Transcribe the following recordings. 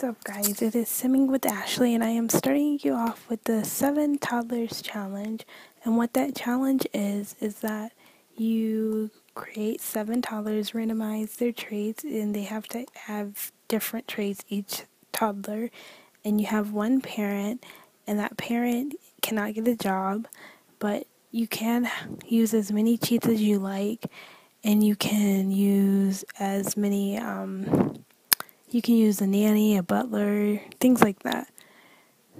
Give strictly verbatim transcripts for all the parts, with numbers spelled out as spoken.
What's up, guys? It is Simming with Ashley, and I am starting you off with the Seven Toddlers Challenge. And what that challenge is, is that you create seven toddlers, randomize their traits, and they have to have different traits, each toddler. And you have one parent, and that parent cannot get a job, but you can use as many cheats as you like, and you can use as many, um... you can use a nanny, a butler, things like that.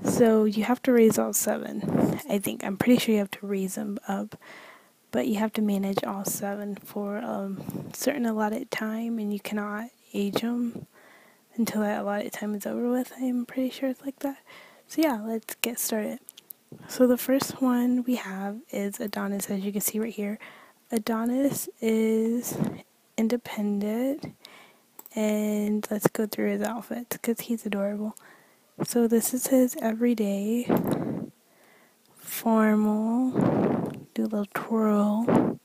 So you have to raise all seven. I think, I'm pretty sure you have to raise them up, but you have to manage all seven for a certain allotted time, and you cannot age them until that allotted time is over with. I'm pretty sure it's like that. So yeah, let's get started. So the first one we have is Adonis, as you can see right here. Adonis is independent. And let's go through his outfits because he's adorable. So this is his everyday formal. Do a little twirl.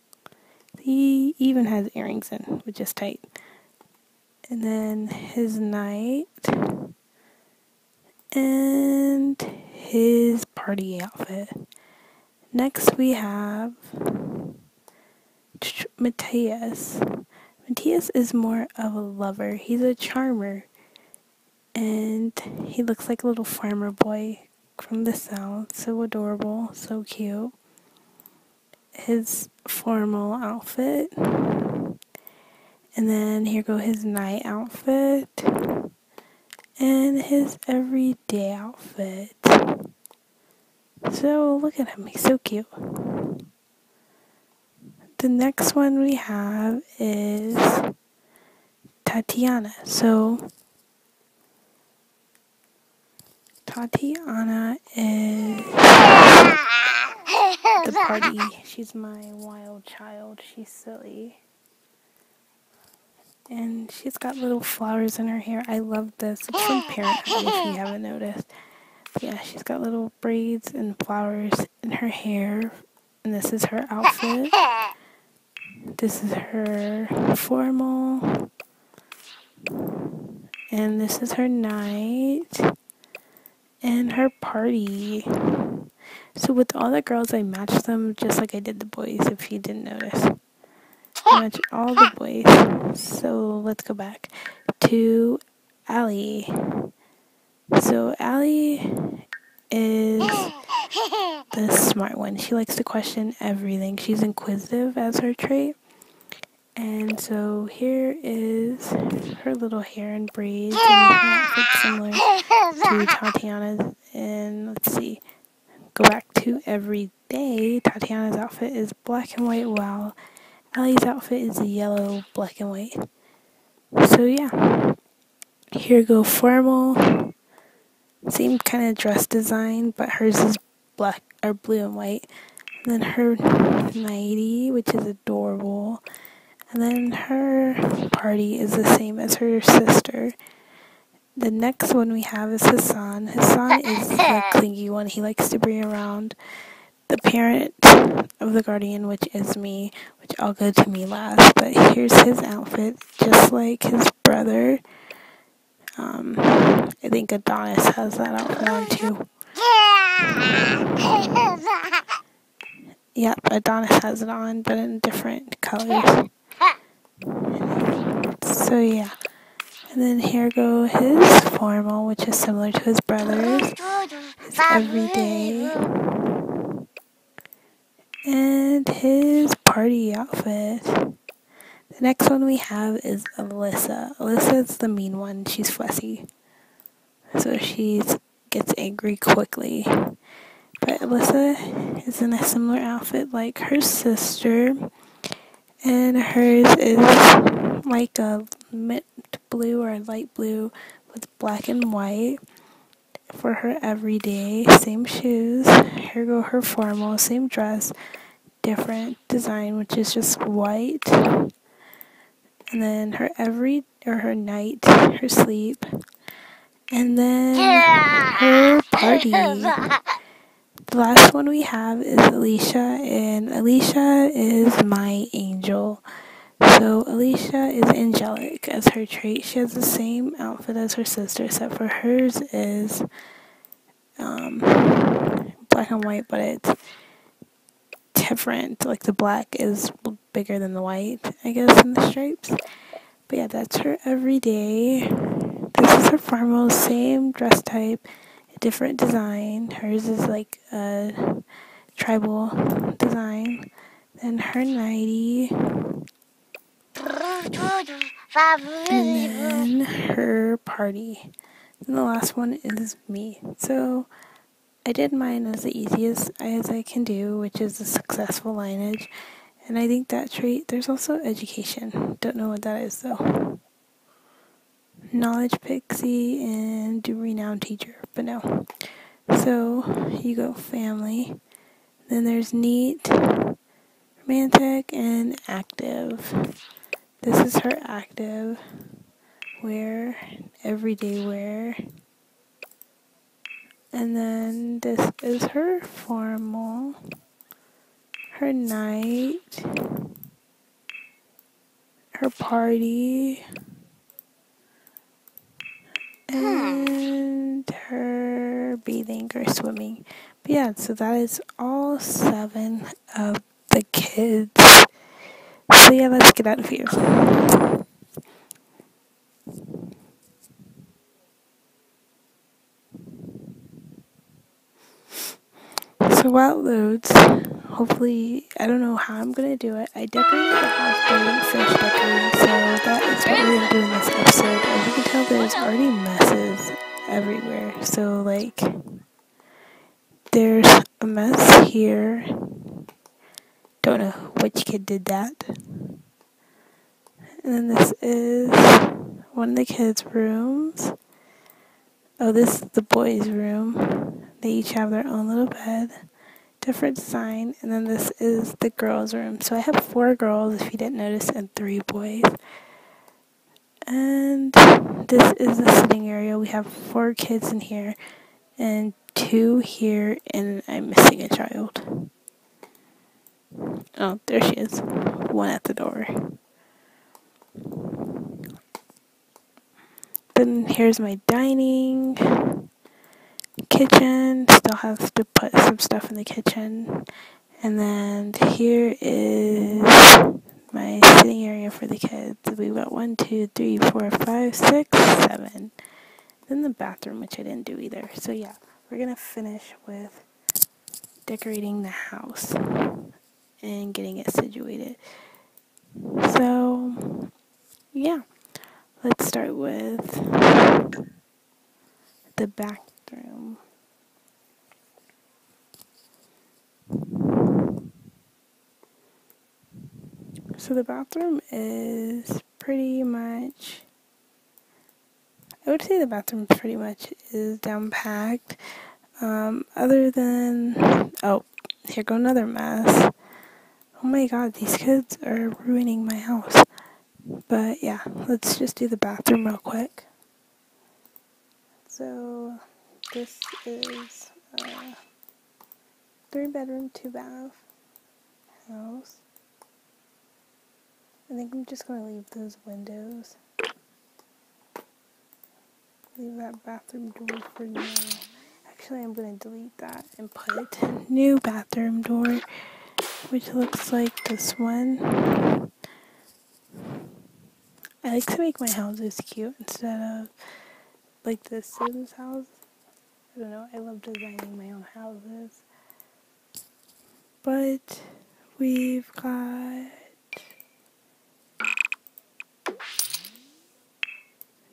He even has earrings in, which is tight. And then his night. And his party outfit. Next we have Matthias. Matthias is more of a lover. He's a charmer. And he looks like a little farmer boy from the South. So adorable. So cute. His formal outfit. And then here go his night outfit. And his everyday outfit. So look at him. He's so cute. The next one we have is Tatiana. So Tatiana is the party. She's my wild child. She's silly. And she's got little flowers in her hair. I love this. It's from Parenthood if you haven't noticed. But yeah, she's got little braids and flowers in her hair. And this is her outfit. This is her formal, and this is her night, and her party. So with all the girls, I matched them just like I did the boys, if you didn't notice. I matched all the boys. So let's go back to Allie. So Allie is the smart one. She likes to question everything. She's inquisitive as her trait. And so here is her little hair and braids, and it's similar to Tatiana's. And let's see, go back to everyday. Tatiana's outfit is black and white, while Allie's outfit is yellow, black and white. So yeah, here go formal. Same kind of dress design, but hers is black or blue and white. And then her nightie, which is adorable. And then her party is the same as her sister. The next one we have is Hassan. Hassan is the clingy one. He likes to be around the parent of the guardian, which is me, which I'll go to me last. But here's his outfit, just like his brother. Um, I think Adonis has that outfit on too. Yep, Adonis has it on, but in different colors. So yeah, and then here go his formal, which is similar to his brother's. His everyday, and his party outfit. The next one we have is Alyssa. Alyssa is the mean one. She's fussy, so she gets angry quickly. But Alyssa is in a similar outfit like her sister, and hers is like a mint blue or a light blue with black and white for her everyday. Same shoes. Here go her formal. Same dress, different design, which is just white. And then her every, or her night, her sleep, and then her party. The last one we have is Alicia, and Alicia is my angel. So Alicia is angelic as her trait. She has the same outfit as her sister, except for hers is um, black and white, but it's different. Like the black is bigger than the white, I guess, in the stripes. But yeah, that's her everyday. This is her formal, same dress type, different design. Hers is like a tribal design. Then her nightie. And then her party. And the last one is me. So I did mine as the easiest as I can do, which is a successful lineage. And I think that trait, there's also education. Don't know what that is though. Knowledge pixie and renowned teacher, but no. So you go family. Then there's neat, romantic, and active. This is her active wear, everyday wear. And then this is her formal, her night, her party, and her bathing or swimming. But yeah, so that is all seven of the kids. So yeah, let's get out of here. So while it loads, hopefully, I don't know how I'm going to do it. I decorated the house, but I didn't finish decorating, so that is what we're going to do in this episode. As you can tell, there's already messes everywhere. So, like, there's a mess here. Don't know which kid did that. And then this is one of the kids' rooms. Oh, this is the boys' room. They each have their own little bed. Different design. And then this is the girls' room. So I have four girls, if you didn't notice, and three boys. And this is the sitting area. We have four kids in here and two here, and I'm missing a child. Oh, there she is. One at the door. Then here's my dining. Kitchen. Still have to put some stuff in the kitchen. And then here is my sitting area for the kids. We've got one, two, three, four, five, six, seven. Then the bathroom, which I didn't do either. So yeah, we're going to finish with decorating the house and getting it situated. So yeah, let's start with the bathroom. So the bathroom is pretty much, I would say the bathroom pretty much is down packed. Um, other than, oh, here go another mess. Oh my god, these kids are ruining my house. But yeah, let's just do the bathroom real quick. So, this is a three bedroom, two bath house. I think I'm just going to leave those windows. Leave that bathroom door for now. Actually, I'm going to delete that and put new bathroom door, which looks like this one. I like to make my houses cute instead of like the Sims house. I don't know, I love designing my own houses. But we've got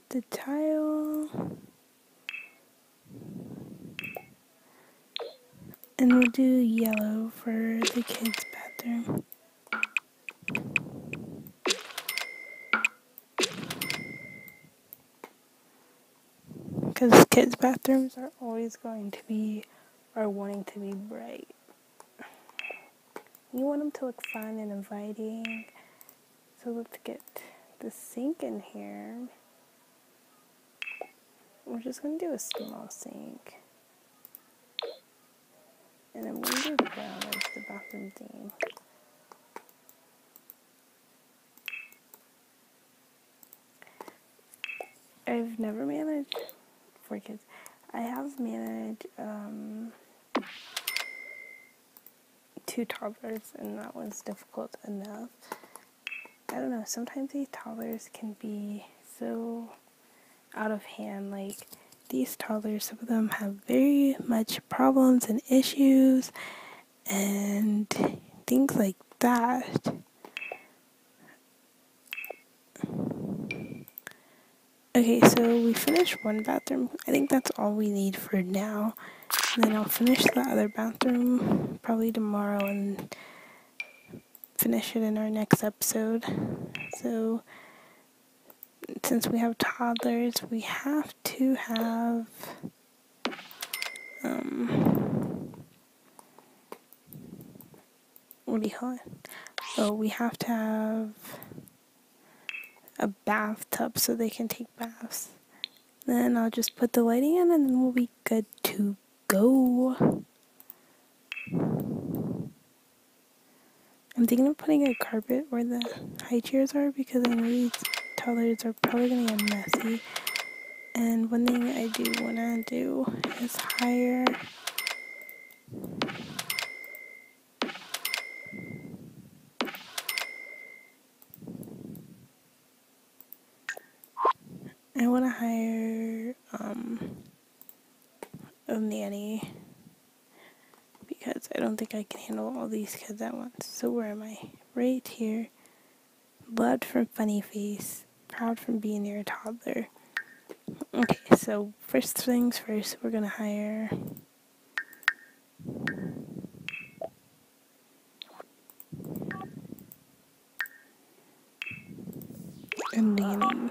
the tile. And we'll do yellow for the kids' bathroom. Because kids' bathrooms are always going to be, or wanting to be bright. You want them to look fun and inviting. So let's get the sink in here. We're just going to do a small sink. And I'm going to go down into the bathroom theme. I've never managed four kids. I have managed um, two toddlers, and that was difficult enough. I don't know, sometimes these toddlers can be so out of hand. Like, these toddlers, some of them have very much problems and issues and things like that. Okay, so we finished one bathroom. I think that's all we need for now. And then I'll finish the other bathroom probably tomorrow and finish it in our next episode. So, since we have toddlers, we have to have, um, what do you call it? Oh, we have to have a bathtub so they can take baths. Then I'll just put the lighting in and then we'll be good to go. I'm thinking of putting a carpet where the high chairs are because I know these toddlers are probably going to get messy. And one thing I do want to do is hire I want to hire um, a nanny because I don't think I can handle all these kids at once. So where am I? Right here. Blood from funny face. Proud from being near a toddler. Okay, so first things first, we're going to hire a nanny.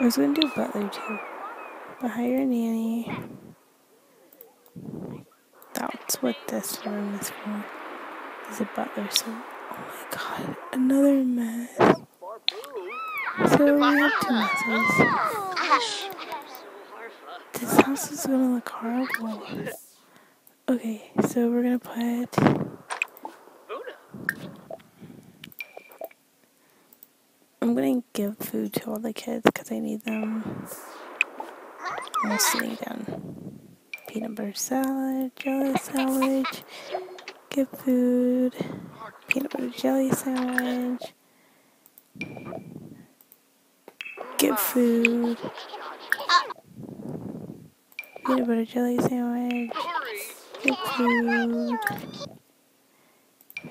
I was going to do a butler too, but hire a nanny. That's what this room is for, is a butler. So, oh my god, another mess. So we have two messes. This house is going to look horrible. Okay, so we're going to put... I'm going to give food to all the kids because I need them. I'm sitting down. Peanut butter salad, jelly sandwich, give food, peanut butter jelly sandwich, give food, peanut butter jelly sandwich, give food,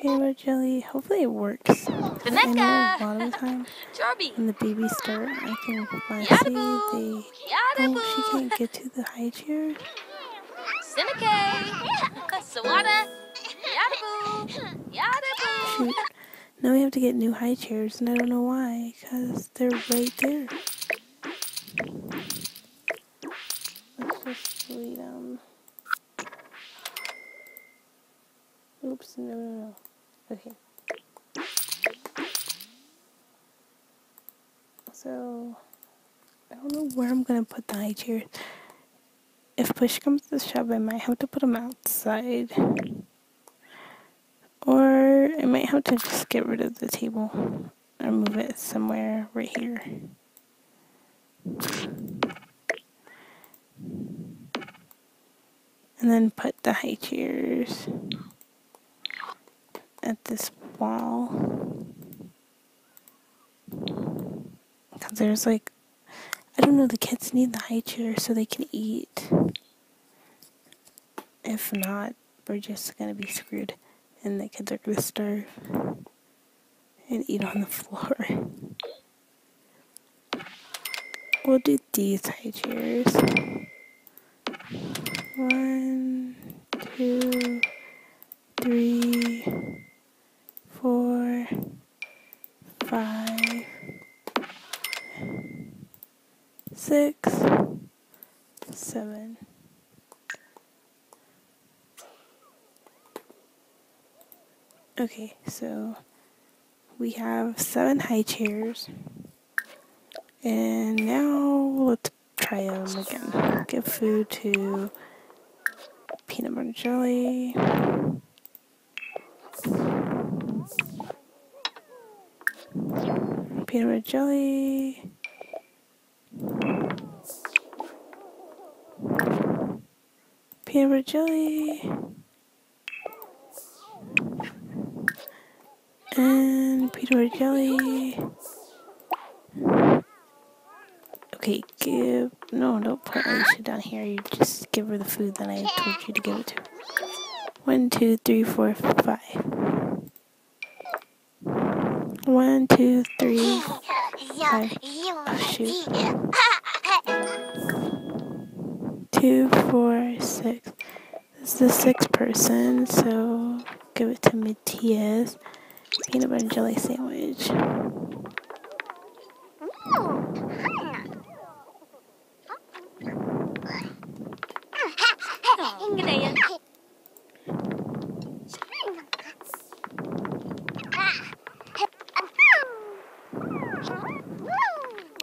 peanut butter jelly. Hopefully it works. I know a lot of the time when the babies start acting fussy, they oh, she can't get to the high chair. Shoot. Now we have to get new high chairs, and I don't know why, because they're right there. Let's just delete them. Oops, no, no, no. Okay. So, I don't know where I'm going to put the high chairs. If push comes to shove, I might have to put them outside. Or I might have to just get rid of the table or move it somewhere right here. And then put the high chairs at this wall, because there's like, I don't know, the kids need the high chair so they can eat. If not, we're just gonna be screwed and the kids are gonna starve and eat on the floor. We'll do these high chairs. One, two, three, four, five, six, seven. Okay, so we have seven high chairs, and now let's try them again. Give food to peanut butter jelly, Peanut jelly. Peanut jelly. And peanut jelly. Okay, give... No, don't put Alicia down here. You just give her the food that I told you to give it to. One, two, three, four, five. One, two, three, five. Oh, shoot. Two, four, six. This is the sixth person, so give it to Matthias. Peanut butter and jelly sandwich.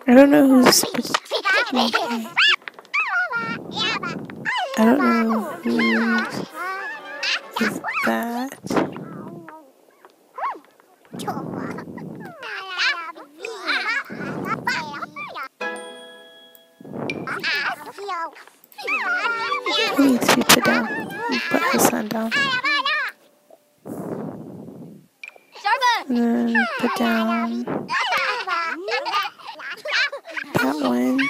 I don't know who's. I don't know who is that. Who needs to be put down? You put Hassan down. And then put down. That one.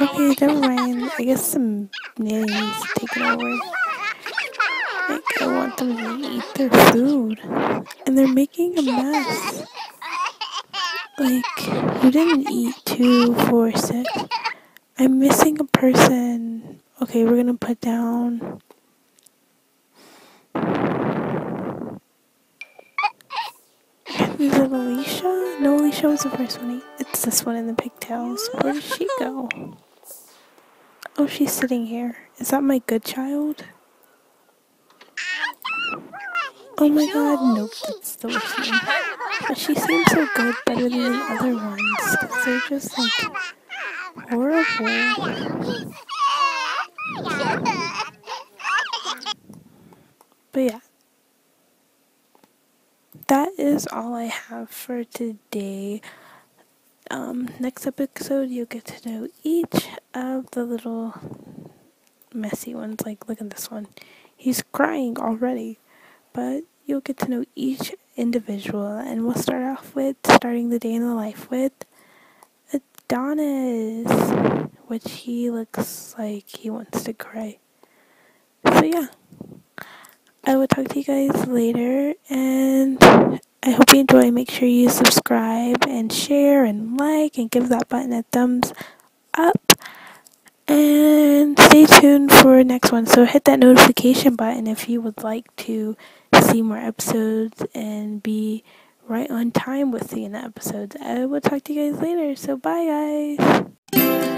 Okay, never mind. I guess some nanny needs to take it over. Like, I want them to eat their food. And they're making a mess. Like, you didn't eat two, four, six. I'm missing a person. Okay, we're gonna put down... Is it Alicia? No, Alicia was the first one. It's this one in the pigtails. Where did she go? Oh, she's sitting here. Is that my good child? Oh my god, nope, that's the worst one. But she seems so good, better than the other ones. Because they're just like horrible. But yeah. That is all I have for today. Um, next episode, you'll get to know each of the little messy ones. Like, look at this one. He's crying already. But you'll get to know each individual. And we'll start off with starting the day in the life with Adonis. Which he looks like he wants to cry. So, yeah. I will talk to you guys later, and I hope you enjoy. Make sure you subscribe and share and like and give that button a thumbs up, and stay tuned for next one. So hit that notification button if you would like to see more episodes and be right on time with seeing the episodes. I will talk to you guys later, so bye guys.